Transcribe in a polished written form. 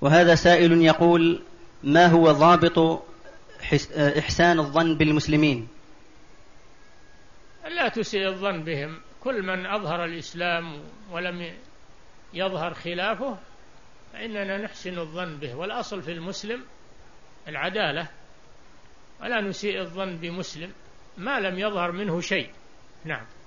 وهذا سائل يقول: ما هو ضابط إحسان الظن بالمسلمين؟ لا تسيء الظن بهم. كل من أظهر الإسلام ولم يظهر خلافه فإننا نحسن الظن به، والأصل في المسلم العدالة، ولا نسيء الظن بمسلم ما لم يظهر منه شيء. نعم.